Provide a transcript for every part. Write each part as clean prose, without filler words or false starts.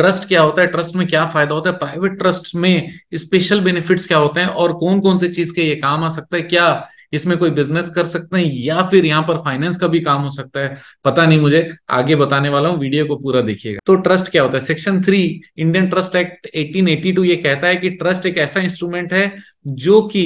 Trust क्या होता है, ट्रस्ट में क्या फायदा होता है, प्राइवेट ट्रस्ट में स्पेशल बेनिफिट्स क्या होते हैं और कौन कौन से चीज के ये काम आ सकता है, क्या इसमें कोई बिजनेस कर सकते हैं या फिर यहाँ पर फाइनेंस का भी काम हो सकता है, पता नहीं, मुझे आगे बताने वाला हूँ, वीडियो को पूरा देखिएगा। तो ट्रस्ट क्या होता है, सेक्शन 3 इंडियन ट्रस्ट एक्ट 1882 ये कहता है कि ट्रस्ट एक ऐसा इंस्ट्रूमेंट है जो कि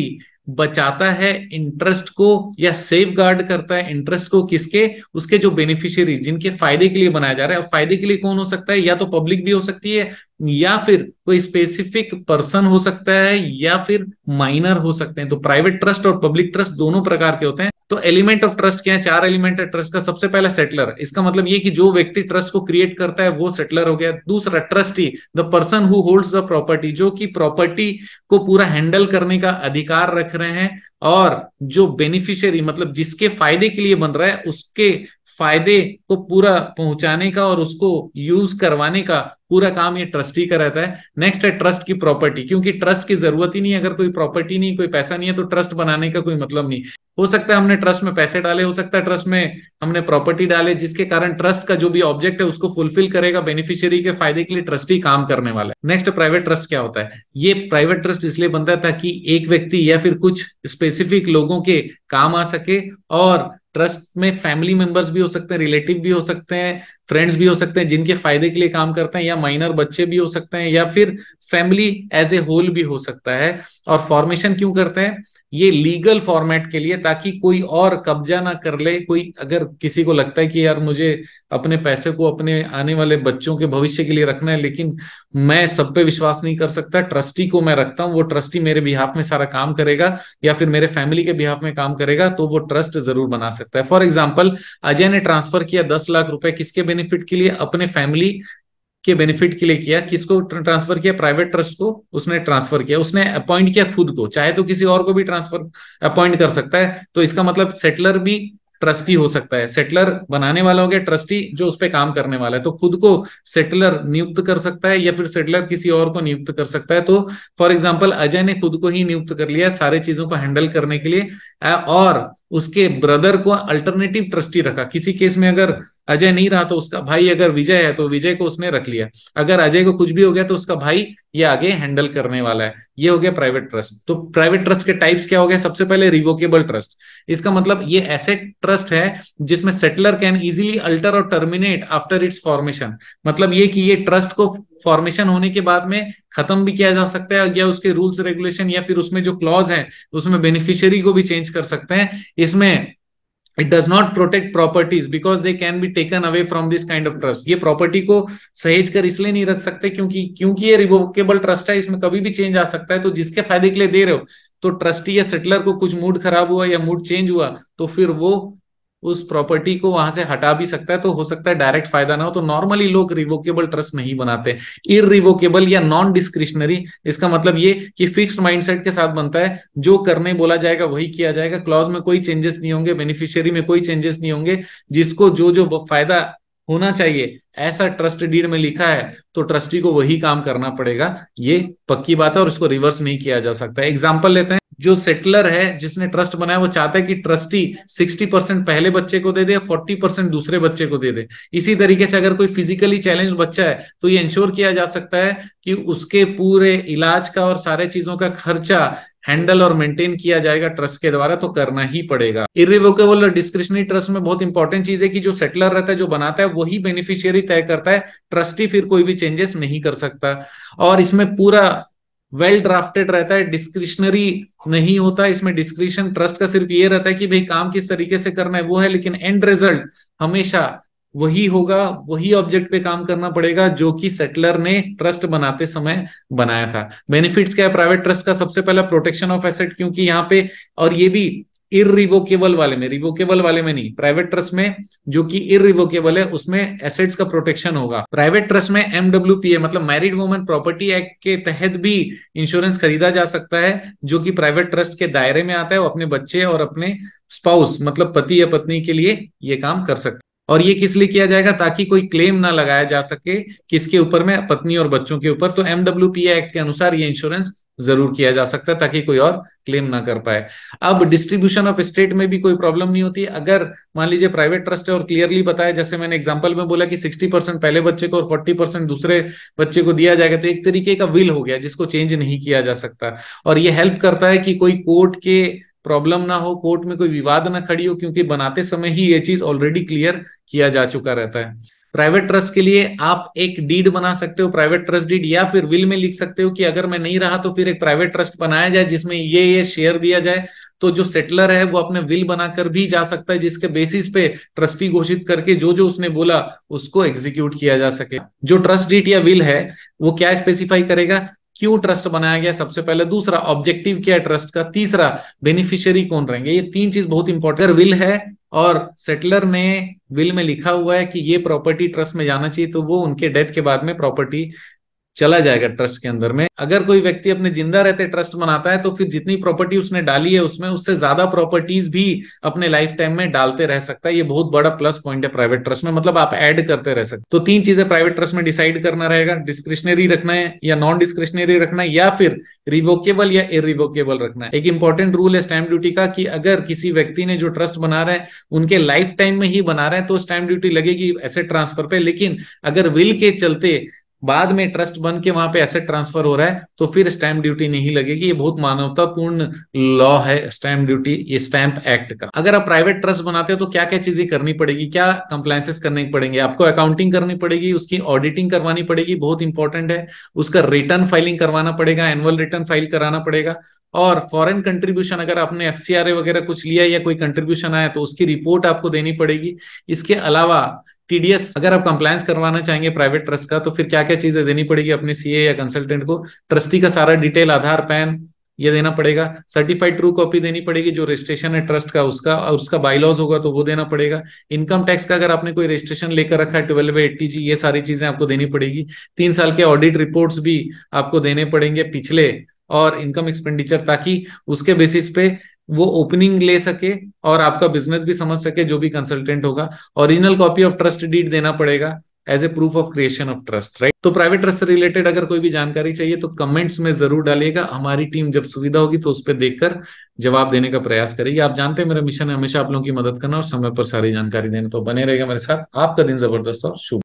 बचाता है इंटरेस्ट को या सेफ गार्ड करता है इंटरेस्ट को, किसके, उसके जो बेनिफिशियरी जिनके फायदे के लिए बनाया जा रहा है। और फायदे के लिए कौन हो सकता है, या तो पब्लिक भी हो सकती है या फिर कोई स्पेसिफिक पर्सन हो सकता है या फिर माइनर हो सकते हैं। तो प्राइवेट ट्रस्ट और पब्लिक ट्रस्ट दोनों प्रकार के होते हैं। तो एलिमेंट ऑफ ट्रस्ट क्या है, 4 एलिमेंट है ट्रस्ट का। सबसे पहला सेटलर, इसका मतलब ये कि जो व्यक्ति ट्रस्ट को क्रिएट करता है वो सेटलर हो गया। दूसरा trustee, the person who holds the property, जो कि प्रॉपर्टी को पूरा हैंडल करने का अधिकार रख रहे हैं। और जो बेनिफिशियरी, मतलब जिसके फायदे के लिए बन रहा है उसके फायदे को पूरा पहुंचाने का और उसको यूज करवाने का पूरा काम ये ट्रस्टी का रहता है। नेक्स्ट है ट्रस्ट की प्रॉपर्टी, क्योंकि ट्रस्ट की जरूरत ही नहीं, अगर कोई प्रॉपर्टी नहीं, कोई पैसा नहीं है तो ट्रस्ट बनाने का कोई मतलब नहीं। हो सकता है हमने ट्रस्ट में पैसे डाले, हो सकता है ट्रस्ट में हमने प्रॉपर्टी डाले, जिसके कारण ट्रस्ट का जो भी ऑब्जेक्ट है उसको फुलफिल करेगा, बेनिफिशियरी के फायदे के लिए ट्रस्टी काम करने वाला है। नेक्स्ट, प्राइवेट ट्रस्ट क्या होता है, ये प्राइवेट ट्रस्ट इसलिए बनता है ताकि एक व्यक्ति या फिर कुछ स्पेसिफिक लोगों के काम आ सके। और ट्रस्ट में फैमिली मेंबर्स भी हो सकते हैं, रिलेटिव भी हो सकते हैं, फ्रेंड्स भी हो सकते हैं जिनके फायदे के लिए काम करते हैं, या माइनर बच्चे भी हो सकते हैं या फिर फैमिली एज ए होल भी हो सकता है। और फॉर्मेशन क्यों करते हैं, ये लीगल फॉर्मेट के लिए, ताकि कोई और कब्जा ना कर ले। कोई अगर किसी को लगता है कि यार मुझे अपने पैसे को अपने आने वाले बच्चों के भविष्य के लिए रखना है लेकिन मैं सब पे विश्वास नहीं कर सकता, ट्रस्टी को मैं रखता हूँ, वो ट्रस्टी मेरे बिहाफ में सारा काम करेगा या फिर मेरे फैमिली के बिहाफ में काम करेगा, तो वो ट्रस्ट जरूर बना सकता है। फॉर एग्जाम्पल, अजय ने ट्रांसफर किया 10 लाख रुपए, किसके बेनिफिट के लिए, अपने फैमिली के बेनिफिट के लिए किया। किसको ट्रांसफर किया, प्राइवेट ट्रस्ट को उसने ट्रांसफर किया, उसने अपॉइंट किया खुद को, चाहे तो किसी और को भी ट्रांसफर अपॉइंट कर सकता है। तो इसका मतलब सेटलर भी ट्रस्टी हो सकता है, सेटलर बनाने वाला हो गया, ट्रस्टी जो उस पर काम करने वाला है, तो खुद को सेटलर नियुक्त कर सकता है या फिर सेटलर किसी और को नियुक्त कर सकता है। तो फॉर एग्जाम्पल, अजय ने खुद को ही नियुक्त कर लिया सारे चीजों को हैंडल करने के लिए, और उसके ब्रदर को अल्टरनेटिव ट्रस्टी रखा। किसी केस में अगर अजय नहीं रहा तो उसका भाई, अगर विजय है तो विजय को उसने रख लिया, अगर अजय को कुछ भी हो गया तो उसका भाई ये आगे हैंडल करने वाला है। ये हो गया प्राइवेट ट्रस्ट। तो प्राइवेट ट्रस्ट के टाइप्स क्या हो गया, सबसे पहले रिवोकेबल ट्रस्ट, इसका मतलब ये ऐसे ट्रस्ट है जिसमें सेटलर कैन इजीली अल्टर और टर्मिनेट आफ्टर इट्स फॉर्मेशन, मतलब ये कि ये ट्रस्ट को फॉर्मेशन होने के बाद में खत्म भी किया जा सकता है, या उसके रूल्स रेगुलेशन या फिर उसमें जो क्लॉज है उसमें बेनिफिशियरी को भी चेंज कर सकते हैं। इसमें it does not protect properties because they can be taken away from this kind of trust, ये प्रॉपर्टी को सहेज कर इसलिए नहीं रख सकते क्योंकि ये रिवोकेबल ट्रस्ट है, इसमें कभी भी चेंज आ सकता है। तो जिसके फायदे के लिए दे रहे हो, तो ट्रस्टी या सेटलर को कुछ मूड खराब हुआ या मूड चेंज हुआ तो फिर वो उस प्रॉपर्टी को वहां से हटा भी सकता है, तो हो सकता है डायरेक्ट फायदा ना हो। तो नॉर्मली लोग रिवोकेबल ट्रस्ट नहीं बनाते। इररिवोकेबल या नॉन डिस्क्रिशनरी, इसका मतलब ये कि फिक्स्ड माइंडसेट के साथ बनता है, जो करने बोला जाएगा वही किया जाएगा, क्लॉज में कोई चेंजेस नहीं होंगे, बेनिफिशियरी में कोई चेंजेस नहीं होंगे, जिसको जो जो फायदा होना चाहिए ऐसा ट्रस्ट डीड में लिखा है तो ट्रस्टी को वही काम करना पड़ेगा, ये पक्की बात है, और इसको रिवर्स नहीं किया जा सकता है। एग्जाम्पल लेते हैं, जो सेटलर है जिसने ट्रस्ट बनाया वो चाहता है कि ट्रस्टी 60% पहले बच्चे को दे दे, 40% दूसरे बच्चे को दे दे। इसी तरीके से अगर कोई फिजिकली चैलेंज बच्चा है तो ये इंश्योर किया जा सकता है कि उसके पूरे इलाज का और सारे चीजों का खर्चा हैंडल और मेंटेन किया जाएगा ट्रस्ट के द्वारा, तो करना ही पड़ेगा। इररिवोकेबल और डिस्क्रिशनरी ट्रस्ट में बहुत इंपॉर्टेंट चीज है कि जो सेटलर रहता है, जो बनाता है, वही बेनिफिशियरी तय करता है, ट्रस्टी फिर कोई भी चेंजेस नहीं कर सकता। और इसमें पूरा वेल ड्राफ्टेड रहता है, डिस्क्रिशनरी नहीं होता इसमें। डिस्क्रिशन ट्रस्ट का सिर्फ ये रहता है कि भाई काम किस तरीके से करना है वो है, लेकिन एंड रिजल्ट हमेशा वही होगा, वही ऑब्जेक्ट पे काम करना पड़ेगा जो कि सेटलर ने ट्रस्ट बनाते समय बनाया था। बेनिफिट्स क्या है प्राइवेट ट्रस्ट का, सबसे पहला प्रोटेक्शन ऑफ एसेट, क्योंकि यहाँ पे, और ये भी इररिवोकेबल वाले में, रिवोकेबल वाले में नहीं, प्राइवेट ट्रस्ट में जो कि इररिवोकेबल है उसमें एसेट्स का प्रोटेक्शन होगा। प्राइवेट ट्रस्ट में MWPA, मतलब मैरिड वुमेन प्रॉपर्टी एक्ट के तहत भी इंश्योरेंस खरीदा जा सकता है, जो कि प्राइवेट ट्रस्ट के दायरे में आता है। वो अपने बच्चे और अपने स्पाउस, मतलब पति या पत्नी के लिए ये काम कर सकते। और ये किस लिए किया जाएगा, ताकि कोई क्लेम ना लगाया जा सके किसके ऊपर में, पत्नी और बच्चों के ऊपर। तो MWPA एक्ट के अनुसार ये इंश्योरेंस जरूर किया जा सकता है ताकि कोई और क्लेम ना कर पाए। अब डिस्ट्रीब्यूशन ऑफ स्टेट में भी कोई प्रॉब्लम नहीं होती। अगर मान लीजिए प्राइवेट ट्रस्ट है और क्लियरली बताया, जैसे मैंने एग्जांपल में बोला कि 60% पहले बच्चे को और 40% दूसरे बच्चे को दिया जाएगा, तो एक तरीके का विल हो गया जिसको चेंज नहीं किया जा सकता। और ये हेल्प करता है कि कोई कोर्ट के प्रॉब्लम ना हो, कोर्ट में कोई विवाद ना खड़ी हो, क्योंकि बनाते समय ही ये चीज ऑलरेडी क्लियर किया जा चुका रहता है। प्राइवेट ट्रस्ट के लिए आप एक डीड बना सकते हो, प्राइवेट ट्रस्ट डीड, या फिर विल में लिख सकते हो कि अगर मैं नहीं रहा तो फिर एक प्राइवेट ट्रस्ट बनाया जाए जिसमें ये शेयर दिया जाए। तो जो सेटलर है वो अपने विल बनाकर भी जा सकता है, जिसके बेसिस पे ट्रस्टी घोषित करके जो जो उसने बोला उसको एग्जीक्यूट किया जा सके। जो ट्रस्ट डीड या विल है वो क्या स्पेसिफाई करेगा, क्यों ट्रस्ट बनाया गया सबसे पहले, दूसरा ऑब्जेक्टिव क्या है ट्रस्ट का, तीसरा बेनिफिशियरी कौन रहेंगे। ये तीन चीज बहुत इंपॉर्टेंट। अगर विल है और सेटलर ने विल में लिखा हुआ है कि ये प्रॉपर्टी ट्रस्ट में जाना चाहिए, तो वो उनके डेथ के बाद में प्रॉपर्टी चला जाएगा ट्रस्ट के अंदर में। अगर कोई व्यक्ति अपने जिंदा रहते ट्रस्ट बनाता है तो फिर जितनी प्रॉपर्टी उसने डाली है उसमें उससे ज्यादा प्रॉपर्टीज भी अपने लाइफ टाइम में डालते रह सकता है। ये बहुत बड़ा प्लस पॉइंट है प्राइवेट ट्रस्ट में, मतलब आप ऐड करते रह सकते। तो तीन चीजें प्राइवेट ट्रस्ट में डिसाइड करना रहेगा, डिस्क्रिशनरी रखना है या नॉन डिस्क्रिशनरी रखना है, या फिर रिवोकेबल या इरिवोकेबल रखना है। एक इंपॉर्टेंट रूल है स्टैंप ड्यूटी का कि अगर किसी व्यक्ति ने जो ट्रस्ट बना रहे हैं उनके लाइफ टाइम में ही बना रहे हैं तो स्टैंप ड्यूटी लगेगी एसेट ट्रांसफर पे। लेकिन अगर विल के चलते बाद में ट्रस्ट बन के वहां पे एसेट ट्रांसफर हो रहा है तो फिर स्टैंप ड्यूटी नहीं लगेगी। ये बहुत मानवतापूर्ण लॉ है स्टैंप ड्यूटी, ये स्टैंप एक्ट का। अगर आप प्राइवेट ट्रस्ट बनाते हो तो क्या क्या चीजें करनी पड़ेगी, क्या कंप्लायंसेस करने पड़ेंगे, आपको अकाउंटिंग करनी पड़ेगी, उसकी ऑडिटिंग करवानी पड़ेगी, बहुत इंपॉर्टेंट है, उसका रिटर्न फाइलिंग करवाना पड़ेगा, एनुअल रिटर्न फाइल कराना पड़ेगा। और फॉरेन कंट्रीब्यूशन, अगर आपने एफसीआरए वगैरह कुछ लिया या कोई कंट्रीब्यूशन आया तो उसकी रिपोर्ट आपको देनी पड़ेगी। इसके अलावा टीडीएस, अगर आप कंप्लायंस करवाना चाहेंगे प्राइवेट ट्रस्ट का तो फिर क्या क्या चीजें देनी पड़ेगी अपने सीए या कंसल्टेंट को, ट्रस्टी का सारा डिटेल, आधार, पैन, ये देना पड़ेगा। सर्टिफाइड ट्रू कॉपी देनी पड़ेगी जो रजिस्ट्रेशन है ट्रस्ट का उसका, और उसका बायलॉज होगा तो वो देना पड़ेगा। इनकम टैक्स का अगर आपने कोई रजिस्ट्रेशन लेकर रखा है 12A, 80G, ये सारी चीजें आपको देनी पड़ेगी। 3 साल के ऑडिट रिपोर्ट्स भी आपको देने पड़ेंगे पिछले, और इनकम एक्सपेंडिचर, ताकि उसके बेसिस पे वो ओपनिंग ले सके और आपका बिजनेस भी समझ सके जो भी कंसल्टेंट होगा। Original copy of trust deed देना पड़ेगा as a proof of creation of trust, right. तो प्राइवेट ट्रस्ट से रिलेटेड अगर कोई भी जानकारी चाहिए तो कमेंट्स में जरूर डालिएगा, हमारी टीम जब सुविधा होगी तो उस पर देखकर जवाब देने का प्रयास करेगी। आप जानते हैं मेरा मिशन है हमेशा आप लोगों की मदद करना और समय पर सारी जानकारी देना। तो बने रहेगा मेरे साथ। आपका दिन जबरदस्त और शुभ।